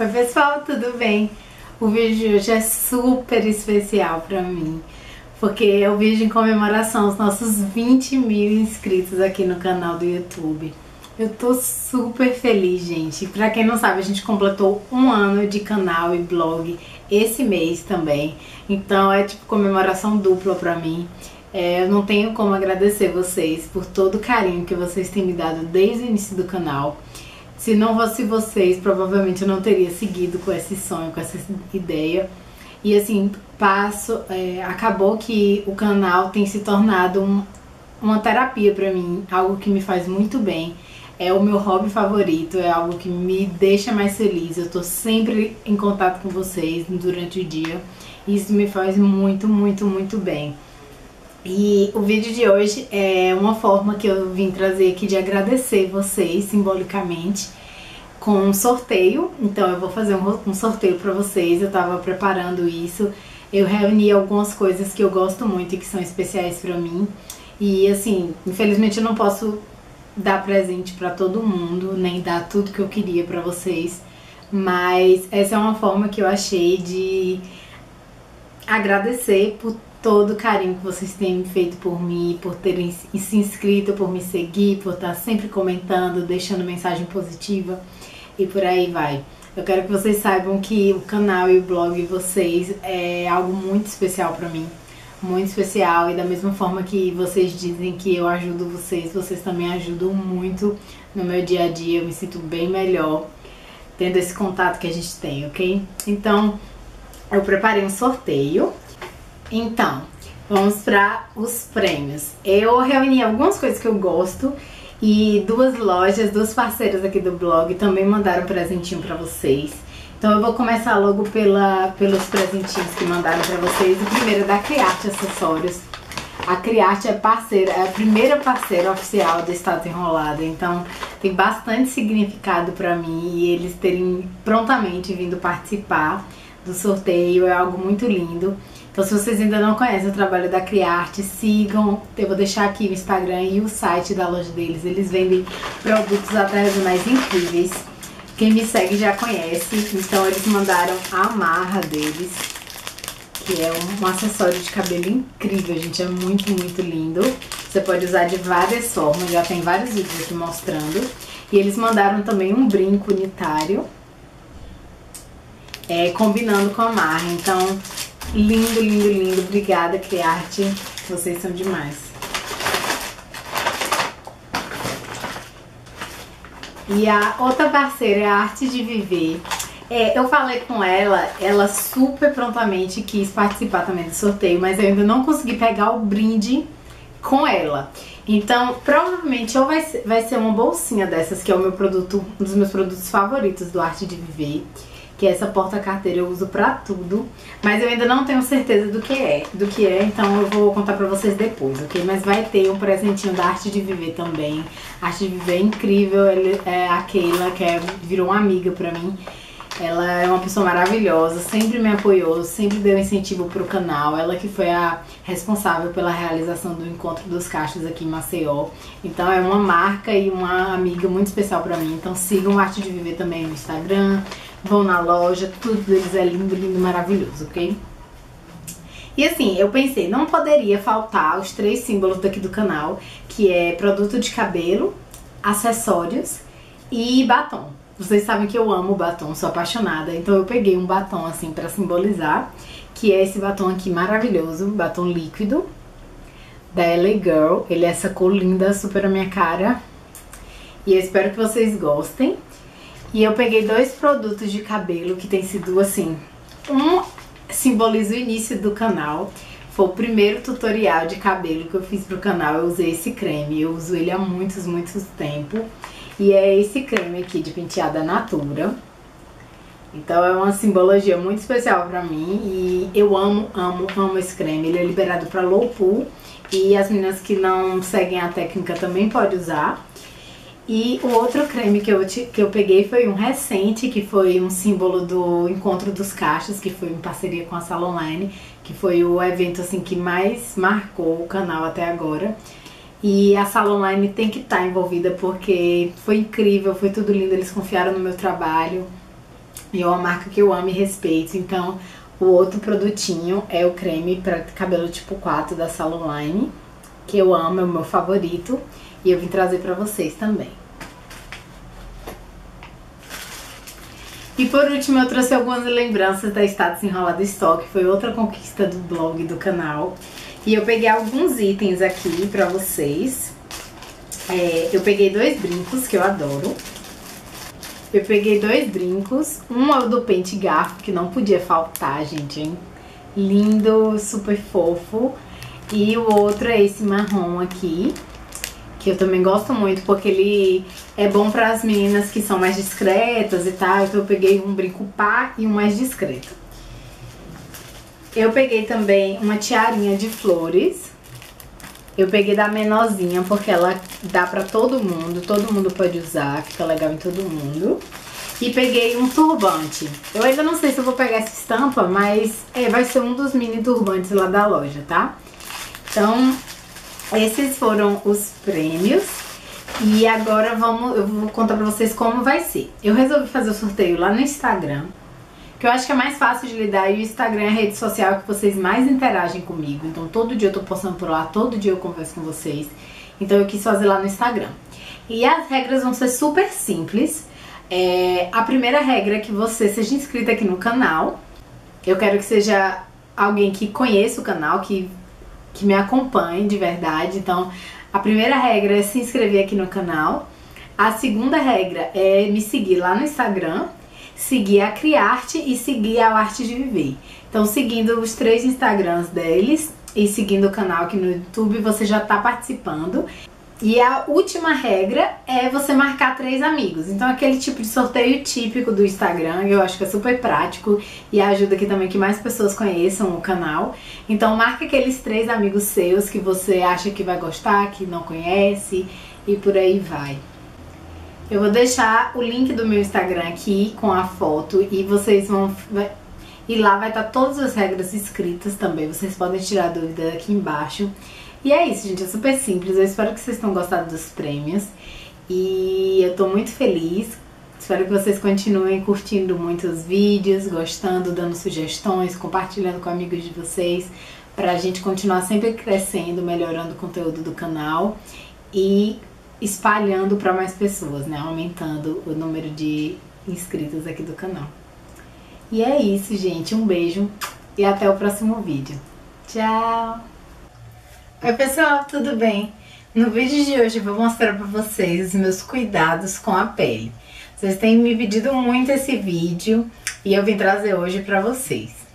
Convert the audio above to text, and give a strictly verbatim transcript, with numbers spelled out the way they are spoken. Oi pessoal, tudo bem? O vídeo de hoje é super especial pra mim, porque é o vídeo em comemoração aos nossos vinte mil inscritos aqui no canal do YouTube. Eu tô super feliz, gente. Pra quem não sabe, a gente completou um ano de canal e blog esse mês também. Então é tipo comemoração dupla pra mim. É, eu não tenho como agradecer vocês por todo o carinho que vocês têm me dado desde o início do canal. Se não fosse vocês, provavelmente eu não teria seguido com esse sonho, com essa ideia. E assim, passo, é, acabou que o canal tem se tornado um, uma terapia pra mim, algo que me faz muito bem. É o meu hobby favorito, é algo que me deixa mais feliz. Eu tô sempre em contato com vocês durante o dia. E isso me faz muito, muito, muito bem. E o vídeo de hoje é uma forma que eu vim trazer aqui de agradecer vocês simbolicamente com um sorteio. Então eu vou fazer um, um sorteio pra vocês, eu tava preparando isso. Eu reuni algumas coisas que eu gosto muito e que são especiais pra mim. E assim, infelizmente eu não posso dar presente pra todo mundo, nem dar tudo que eu queria pra vocês. Mas essa é uma forma que eu achei de agradecer por todo o carinho que vocês têm feito por mim, por terem se inscrito, por me seguir, por estar sempre comentando, deixando mensagem positiva e por aí vai. Eu quero que vocês saibam que o canal e o blog de vocês é algo muito especial pra mim, muito especial, e da mesma forma que vocês dizem que eu ajudo vocês, vocês também ajudam muito no meu dia a dia. Eu me sinto bem melhor tendo esse contato que a gente tem, ok? Então, eu preparei um sorteio. Então, vamos para os prêmios. Eu reuni algumas coisas que eu gosto e duas lojas, duas parceiras aqui do blog também mandaram um presentinho para vocês. Então eu vou começar logo pela, pelos presentinhos que mandaram para vocês. O primeiro é da Criarte Acessórios. A Criarte é parceira, é a primeira parceira oficial do Status Enrolada, então tem bastante significado para mim e eles terem prontamente vindo participar do sorteio é algo muito lindo. Então se vocês ainda não conhecem o trabalho da Criarte, sigam, eu vou deixar aqui o Instagram e o site da loja deles. Eles vendem produtos artesanais incríveis, quem me segue já conhece. Então eles mandaram a amarra deles, que é um acessório de cabelo incrível, gente, é muito, muito lindo. Você pode usar de várias formas, já tem vários vídeos aqui mostrando. E eles mandaram também um brinco unitário, é, combinando com a amarra, então... Lindo, lindo, lindo. Obrigada, Criarte. Vocês são demais. E a outra parceira é a Arte de Viver. É, eu falei com ela, ela super prontamente quis participar também do sorteio, mas eu ainda não consegui pegar o brinde com ela. Então, provavelmente ou vai ser, vai ser uma bolsinha dessas, que é o meu produto, um dos meus produtos favoritos do Arte de Viver, que essa porta-carteira eu uso pra tudo, mas eu ainda não tenho certeza do que é, do que é, então eu vou contar pra vocês depois, ok? Mas vai ter um presentinho da Arte de Viver também. A Arte de Viver é incrível, ele, é, a Keila, que é, virou uma amiga pra mim, ela é uma pessoa maravilhosa, sempre me apoiou, sempre deu incentivo pro canal, ela que foi a responsável pela realização do Encontro dos Cachos aqui em Maceió, então é uma marca e uma amiga muito especial pra mim, então sigam a Arte de Viver também no Instagram, vão na loja, tudo deles é lindo, lindo, maravilhoso, ok? E assim, eu pensei, não poderia faltar os três símbolos daqui do canal, que é produto de cabelo, acessórios e batom. Vocês sabem que eu amo batom, sou apaixonada, então eu peguei um batom assim pra simbolizar, que é esse batom aqui maravilhoso, batom líquido, da L A Girl. Ele é essa cor linda, super a minha cara, e eu espero que vocês gostem. E eu peguei dois produtos de cabelo que tem sido assim, um simboliza o início do canal, foi o primeiro tutorial de cabelo que eu fiz pro canal, eu usei esse creme, eu uso ele há muitos, muitos tempo, e é esse creme aqui de pentear da Natura, então é uma simbologia muito especial pra mim, e eu amo, amo, amo esse creme, ele é liberado pra low pool, e as meninas que não seguem a técnica também podem usar. E o outro creme que eu, que eu peguei foi um recente, que foi um símbolo do Encontro dos Cachos, que foi em parceria com a Salonline, que foi o evento assim que mais marcou o canal até agora. E a Salonline tem que estar envolvida porque foi incrível, foi tudo lindo, eles confiaram no meu trabalho. E é uma marca que eu amo e respeito. Então, o outro produtinho é o creme para cabelo tipo quatro da Salonline, que eu amo, é o meu favorito. E eu vim trazer para vocês também. E por último, eu trouxe algumas lembranças da Status Enrolada Store, que foi outra conquista do blog, do canal. E eu peguei alguns itens aqui pra vocês. É, eu peguei dois brincos, que eu adoro. Eu peguei dois brincos. Um é o do pente garfo, que não podia faltar, gente, hein? Lindo, super fofo. E o outro é esse marrom aqui, que eu também gosto muito, porque ele é bom para as meninas que são mais discretas e tal. Então eu peguei um brinco pá e um mais discreto. Eu peguei também uma tiarinha de flores. Eu peguei da menorzinha, porque ela dá para todo mundo. Todo mundo pode usar, fica legal em todo mundo. E peguei um turbante. Eu ainda não sei se eu vou pegar essa estampa, mas é, vai ser um dos mini turbantes lá da loja, tá? Então... esses foram os prêmios e agora vamos, eu vou contar pra vocês como vai ser. Eu resolvi fazer o sorteio lá no Instagram, que eu acho que é mais fácil de lidar, e o Instagram é a rede social que vocês mais interagem comigo. Então todo dia eu tô postando por lá, todo dia eu converso com vocês. Então eu quis fazer lá no Instagram. E as regras vão ser super simples. É, a primeira regra é que você seja inscrita aqui no canal. Eu quero que seja alguém que conheça o canal, que... que me acompanhe de verdade. Então, a primeira regra é se inscrever aqui no canal. A segunda regra é me seguir lá no Instagram, seguir a Criarte e seguir a Arte de Viver. Então, seguindo os três Instagrams deles e seguindo o canal aqui no YouTube, você já tá participando. E a última regra é você marcar três amigos. Então, aquele tipo de sorteio típico do Instagram, eu acho que é super prático e ajuda aqui também que mais pessoas conheçam o canal. Então, marca aqueles três amigos seus que você acha que vai gostar, que não conhece, e por aí vai. Eu vou deixar o link do meu Instagram aqui com a foto e vocês vão... e lá vai estar todas as regras escritas também. Vocês podem tirar dúvida aqui embaixo. E é isso, gente, é super simples. Eu espero que vocês tenham gostado dos prêmios e eu tô muito feliz. Espero que vocês continuem curtindo muitos vídeos, gostando, dando sugestões, compartilhando com amigos de vocês, pra gente continuar sempre crescendo, melhorando o conteúdo do canal e espalhando pra mais pessoas, né? Aumentando o número de inscritos aqui do canal. E é isso, gente, um beijo e até o próximo vídeo. Tchau! Oi pessoal, tudo bem? No vídeo de hoje eu vou mostrar pra vocês os meus cuidados com a pele. Vocês têm me pedido muito esse vídeo e eu vim trazer hoje pra vocês.